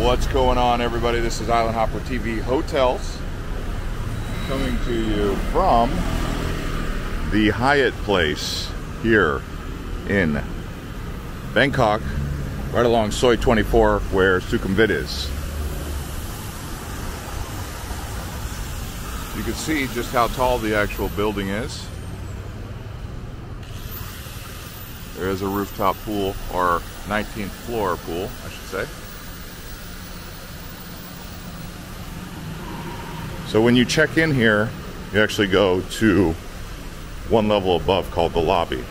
What's going on, everybody? This is Island Hopper TV Hotels coming to you from the Hyatt Place here in Bangkok, right along Soi 24 where Sukhumvit is. You can see just how tall the actual building is. There is a rooftop pool, or 19th floor pool, I should say. So when you check in here, you actually go to one level above called the lobby.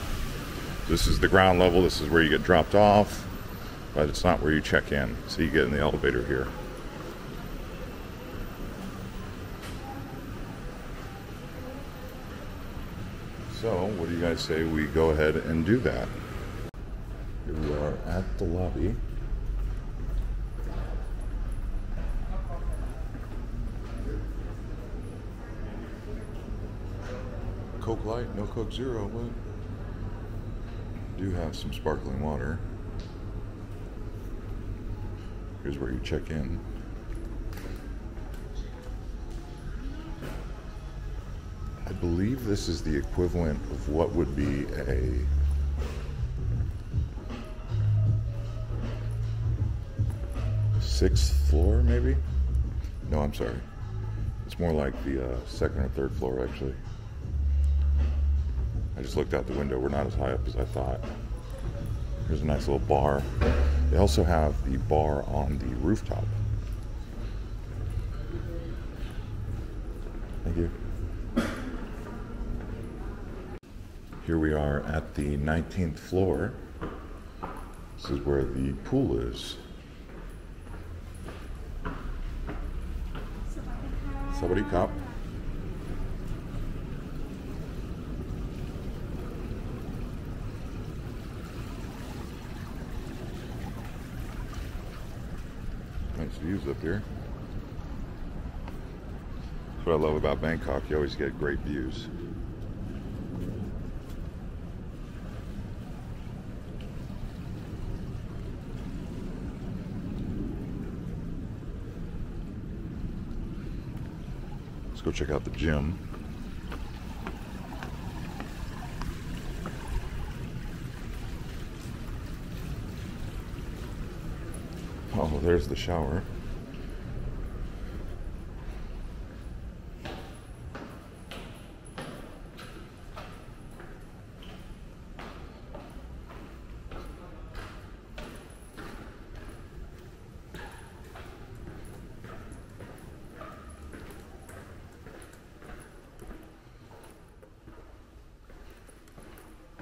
This is the ground level. This is where you get dropped off, but it's not where you check in. So you get in the elevator here. So what do you guys say we go ahead and do that? Here we are at the lobby. Coke Light, no Coke Zero, but do have some sparkling water. Here's where you check in. I believe this is the equivalent of what would be a sixth floor, maybe? No, I'm sorry. It's more like the second or third floor, actually. I just looked out the window. We're not as high up as I thought. Here's a nice little bar. They also have the bar on the rooftop. Thank you. Here we are at the 19th floor. This is where the pool is. Somebody cop. Nice views up here. That's what I love about Bangkok. You always get great views. Let's go check out the gym. Oh, there's the shower.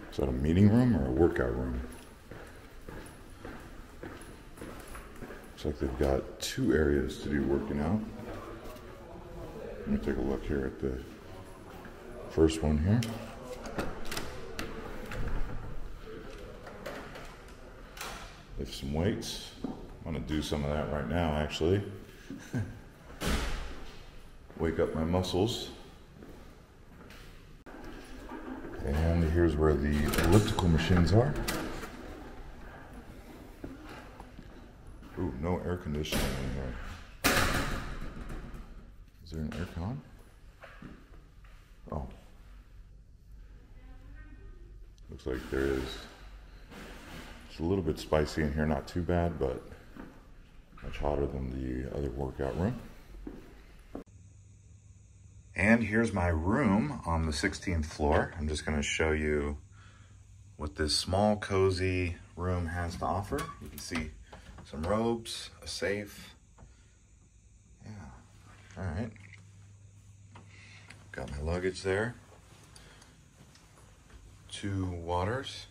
Is that a meeting room or a workout room? Looks like they've got two areas to do working out. Let me take a look here at the first one here. Lift some weights. I'm gonna do some of that right now, actually. Wake up my muscles. And here's where the elliptical machines are. Ooh, no air conditioning in here. Is there an air con? Oh. Looks like there is. It's a little bit spicy in here, not too bad, but much hotter than the other workout room. And here's my room on the 16th floor. I'm just gonna show you what this small, cozy room has to offer. You can see some robes, a safe. Yeah, all right. Got my luggage there. Two waters.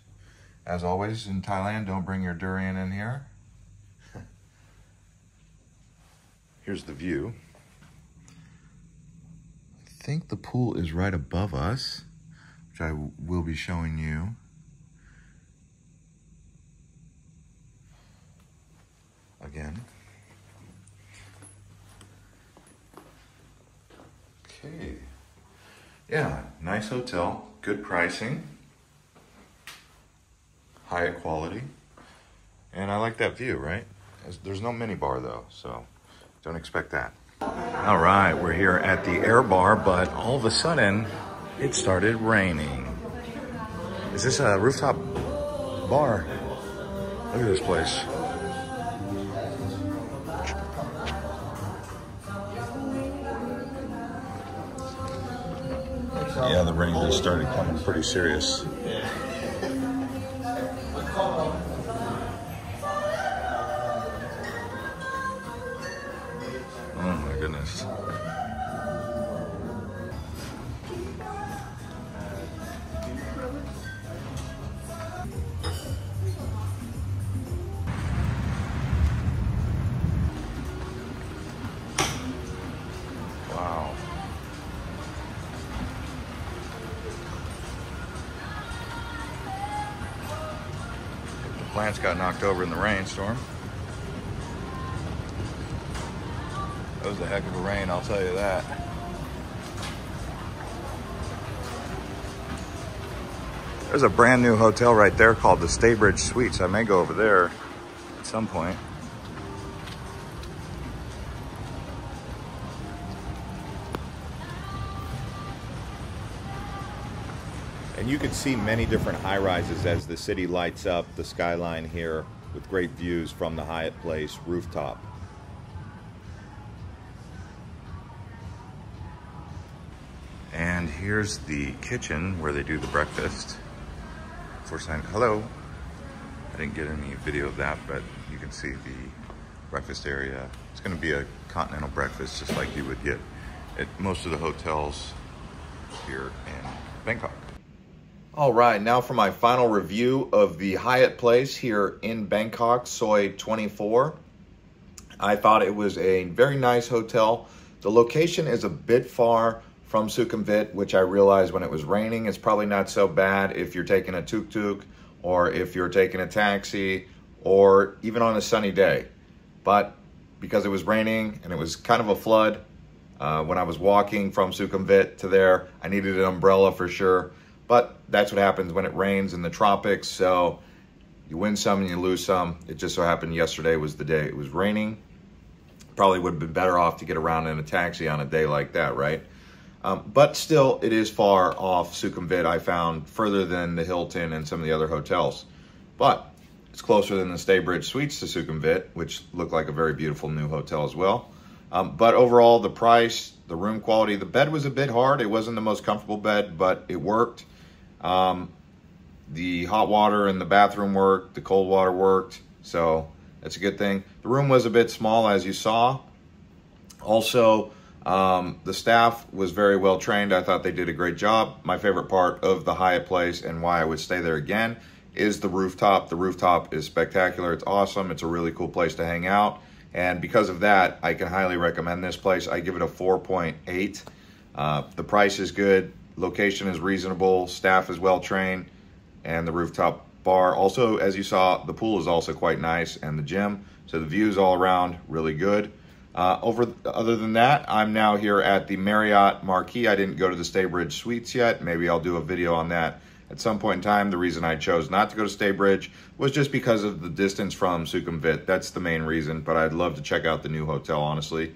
As always in Thailand, don't bring your durian in here. Here's the view. I think the pool is right above us, which I will be showing you. Again. Okay. Yeah, nice hotel, good pricing, high quality, and I like that view, right? There's no minibar though, so don't expect that. All right, we're here at the air bar, but all of a sudden it started raining. Is this a rooftop bar? Look at this place. Yeah, the rain just started coming pretty serious. Oh my goodness. Plants got knocked over in the rainstorm. That was a heck of a rain, I'll tell you that. There's a brand new hotel right there called the Staybridge Suites. I may go over there at some point. And you can see many different high-rises as the city lights up the skyline here with great views from the Hyatt Place rooftop. And here's the kitchen where they do the breakfast. Hello. I didn't get any video of that, but you can see the breakfast area. It's going to be a continental breakfast just like you would get at most of the hotels here in Bangkok. All right, now for my final review of the Hyatt Place here in Bangkok, Soi 24. I thought it was a very nice hotel. The location is a bit far from Sukhumvit, which I realized when it was raining, it's probably not so bad if you're taking a tuk-tuk or if you're taking a taxi or even on a sunny day. But because it was raining and it was kind of a flood, when I was walking from Sukhumvit to there, I needed an umbrella for sure. But that's what happens when it rains in the tropics. So you win some and you lose some. It just so happened yesterday was the day it was raining. Probably would have been better off to get around in a taxi on a day like that, right? But still, it is far off Sukhumvit, I found, further than the Hilton and some of the other hotels. But it's closer than the Staybridge Suites to Sukhumvit, which looked like a very beautiful new hotel as well. But overall, the price, the room quality, the bed was a bit hard. It wasn't the most comfortable bed, but it worked. The hot water in the bathroom worked, the cold water worked, so that's a good thing. The room was a bit small, as you saw. Also, the staff was very well trained. I thought they did a great job. My favorite part of the Hyatt Place and why I would stay there again is the rooftop. The rooftop is spectacular. It's awesome. It's a really cool place to hang out. And because of that, I can highly recommend this place. I give it a 4.8. The price is good. Location is reasonable, staff is well-trained, and the rooftop bar. Also, as you saw, the pool is also quite nice, and the gym. So the views all around, really good. Other than that, I'm now here at the Marriott Marquis. I didn't go to the Staybridge Suites yet. Maybe I'll do a video on that at some point in time. The reason I chose not to go to Staybridge was just because of the distance from Sukhumvit. That's the main reason, but I'd love to check out the new hotel, honestly.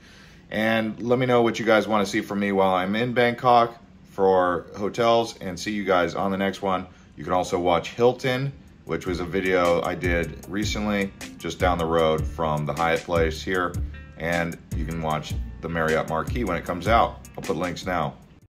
And let me know what you guys want to see from me while I'm in Bangkok for hotels, and see you guys on the next one. You can also watch Hilton, which was a video I did recently, just down the road from the Hyatt Place here, and you can watch the Marriott Marquis when it comes out. I'll put links now.